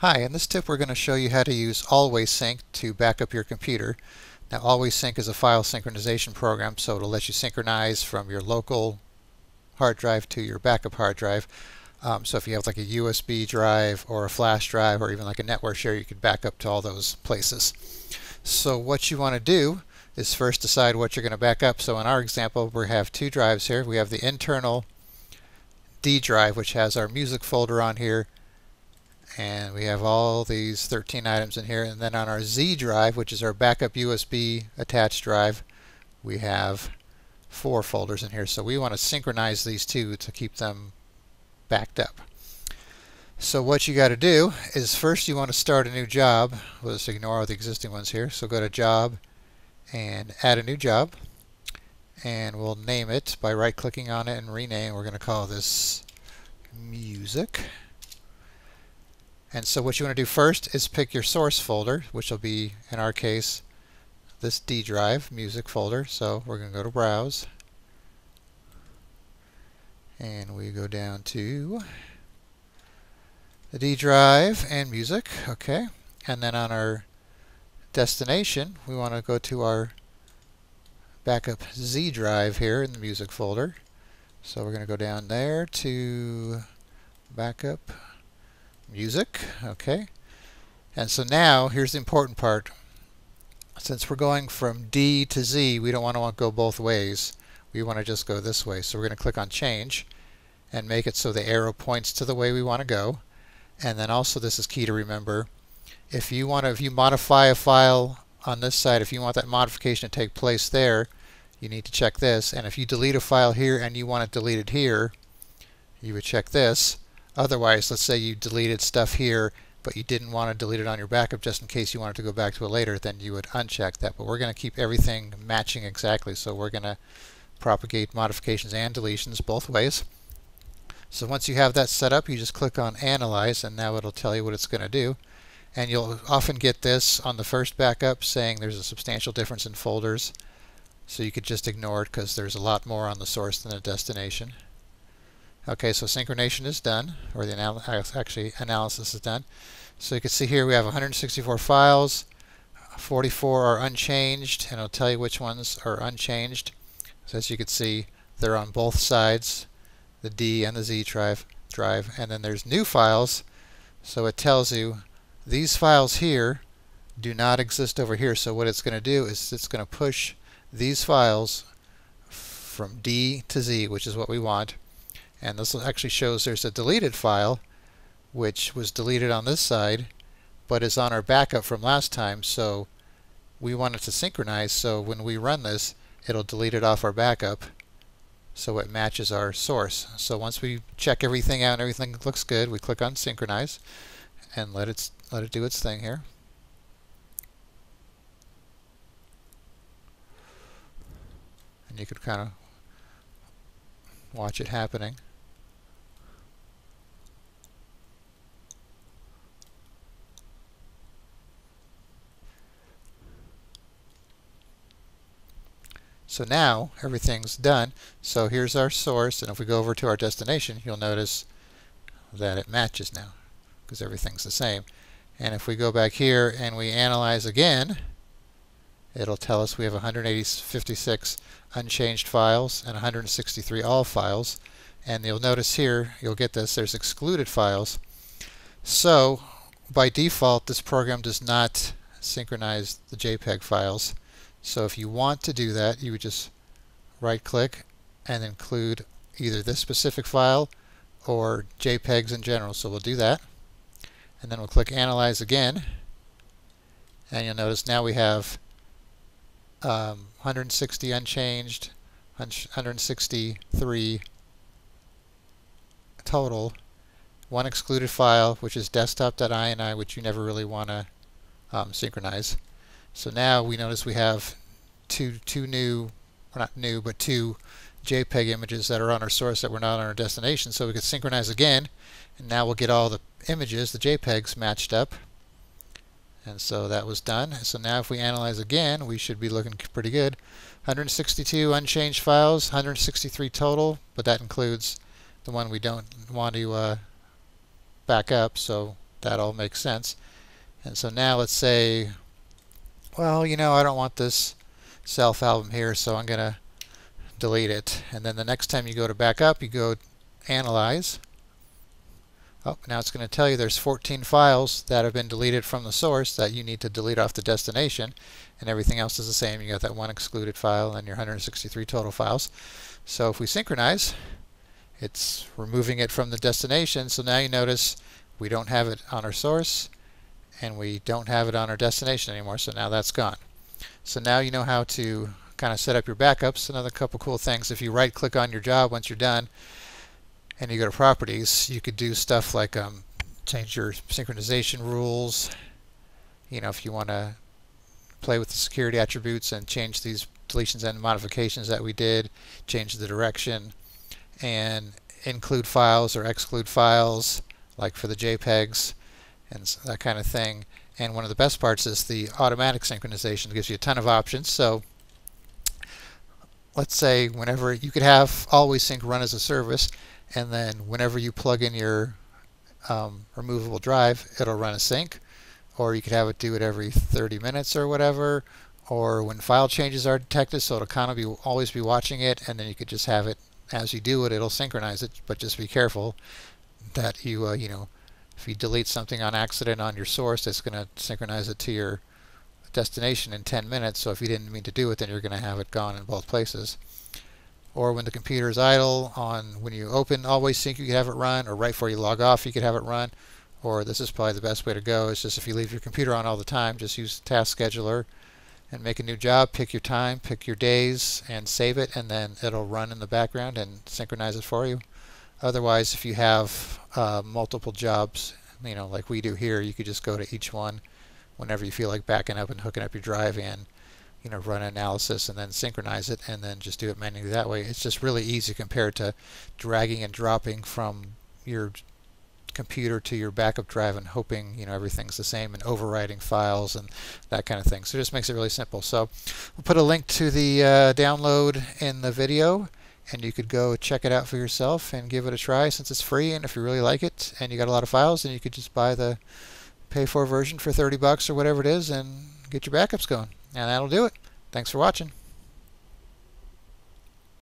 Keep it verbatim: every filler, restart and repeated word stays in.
Hi, in this tip we're going to show you how to use Allway Sync to back up your computer. Now Allway Sync is a file synchronization program, so it'll let you synchronize from your local hard drive to your backup hard drive. Um, so if you have like a U S B drive or a flash drive or even like a network share, you can back up to all those places. So what you want to do is first decide what you're going to back up. So in our example we have two drives here. We have the internal D drive, which has our music folder on here, and we have all these thirteen items in here, and then on our Z drive, which is our backup U S B attached drive, we have four folders in here. So we want to synchronize these two to keep them backed up. So what you got to do is first you want to start a new job. We'll just ignore all the existing ones here. So go to Job and add a new job, and we'll name it by right clicking on it and rename. We're going to call this Music. And so what you want to do first is pick your source folder, which will be, in our case, this D drive, music folder. So we're going to go to Browse, and we go down to the D drive and music. Okay, and then on our destination, we want to go to our backup Z drive here in the music folder. So we're going to go down there to backup music. Okay, and so now here's the important part. Since we're going from D to Z, we don't want to go both ways. We want to just go this way. So we're going to click on Change and make it so the arrow points to the way we want to go. And then also, this is key to remember, if you want to, if you modify a file on this side, if you want that modification to take place there, you need to check this. And if you delete a file here and you want it deleted here, you would check this. Otherwise, let's say you deleted stuff here, but you didn't want to delete it on your backup just in case you wanted to go back to it later, then you would uncheck that. But we're going to keep everything matching exactly, so we're going to propagate modifications and deletions both ways. So once you have that set up, you just click on Analyze, and now it'll tell you what it's going to do. And you'll often get this on the first backup saying there's a substantial difference in folders, so you could just ignore it because there's a lot more on the source than the destination. Okay, so synchronization is done, or the anal actually analysis is done. So you can see here we have one hundred sixty-four files, forty-four are unchanged, and it'll tell you which ones are unchanged. So as you can see, they're on both sides, the D and the Z drive, drive. And then there's new files, so it tells you these files here do not exist over here. So what it's going to do is it's going to push these files from D to Z, which is what we want. And this actually shows there's a deleted file which was deleted on this side but is on our backup from last time, so we want it to synchronize, so when we run this it'll delete it off our backup so it matches our source. So once we check everything out and everything looks good, we click on synchronize and let it let it do its thing here. And you could kind of watch it happening. So now everything's done. So here's our source, and if we go over to our destination, you'll notice that it matches now because everything's the same. And if we go back here and we analyze again, it'll tell us we have one hundred fifty-six unchanged files and one hundred sixty-three all files. And you'll notice here, you'll get this, there's excluded files. So by default, this program does not synchronize the JPEG files. So if you want to do that, you would just right click and include either this specific file or JPEGs in general. So we'll do that. And then we'll click Analyze again. And you'll notice now we have Um, one hundred sixty unchanged, one hundred sixty-three total, one excluded file, which is desktop.ini, which you never really want to um, synchronize. So now we notice we have two two new, or not new, but two JPEG images that are on our source that were not on our destination. So we could synchronize again, and now we'll get all the images, the JPEGs, matched up. And so that was done. So now if we analyze again, we should be looking pretty good. one hundred sixty-two unchanged files, one hundred sixty-three total, but that includes the one we don't want to uh, back up, so that all makes sense. And so now let's say, well, you know, I don't want this self album here, so I'm going to delete it. And then the next time you go to back up, you go analyze. Oh, now it's going to tell you there's fourteen files that have been deleted from the source that you need to delete off the destination, and everything else is the same. You got that one excluded file and your one hundred sixty-three total files. So if we synchronize, it's removing it from the destination. So now you notice we don't have it on our source and we don't have it on our destination anymore. So now that's gone. So now you know how to kind of set up your backups. Another couple cool things: if you right click on your job once you're done and you go to properties, you could do stuff like um, change your synchronization rules. You know, if you want to play with the security attributes and change these deletions and modifications that we did, change the direction, and include files or exclude files, like for the JPEGs and that kind of thing. And one of the best parts is the automatic synchronization. It gives you a ton of options. So let's say whenever you could have Allway Sync run as a service, and then whenever you plug in your um, removable drive, it'll run a sync. Or you could have it do it every thirty minutes or whatever, or when file changes are detected, so it'll kind of be always be watching it, and then you could just have it as you do it, it'll synchronize it. But just be careful that you, uh, you know, if you delete something on accident on your source, it's going to synchronize it to your destination in ten minutes. So if you didn't mean to do it, then you're going to have it gone in both places. Or when the computer is idle, on when you open Allway Sync, you could have it run, or right before you log off, you could have it run. Or this is probably the best way to go. It's just if you leave your computer on all the time, just use Task Scheduler and make a new job, pick your time, pick your days, and save it, and then it'll run in the background and synchronize it for you. Otherwise, if you have uh, multiple jobs, you know, like we do here, you could just go to each one whenever you feel like backing up and hooking up your drive and, you know, run analysis and then synchronize it, and then just do it manually that way. It's just really easy compared to dragging and dropping from your computer to your backup drive and hoping, you know, everything's the same, and overwriting files and that kind of thing. So it just makes it really simple. So we'll put a link to the uh, download in the video, and you could go check it out for yourself and give it a try, since it's free. And if you really like it and you got a lot of files, then you could just buy the pay for version for thirty bucks or whatever it is and get your backups going. And that'll do it. Thanks for watching.